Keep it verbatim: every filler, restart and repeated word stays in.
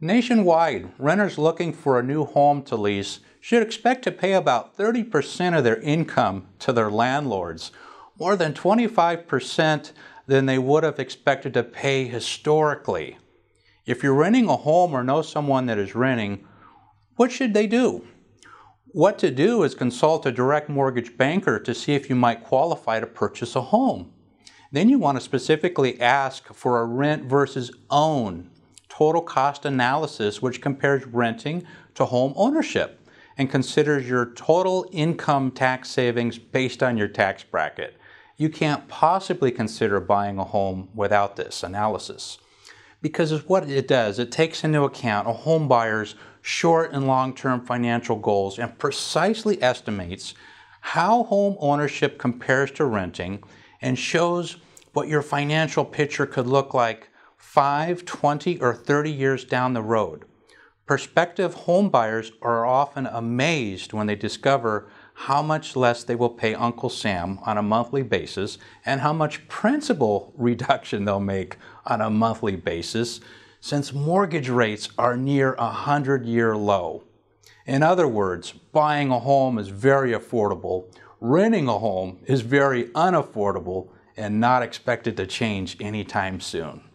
Nationwide, renters looking for a new home to lease should expect to pay about thirty percent of their income to their landlords, more than twenty-five percent than they would have expected to pay historically. If you're renting a home or know someone that is renting, what should they do? What to do is consult a direct mortgage banker to see if you might qualify to purchase a home. Then you want to specifically ask for a rent versus own total cost analysis, which compares renting to home ownership and considers your total income tax savings based on your tax bracket. You can't possibly consider buying a home without this analysis, because it's what it does. It takes into account a home buyer's short and long-term financial goals and precisely estimates how home ownership compares to renting and shows what your financial picture could look like five, twenty, or thirty years down the road. Prospective home buyers are often amazed when they discover how much less they will pay Uncle Sam on a monthly basis and how much principal reduction they'll make on a monthly basis, since mortgage rates are near a hundred-year low. In other words, buying a home is very affordable, renting a home is very unaffordable, and not expected to change anytime soon.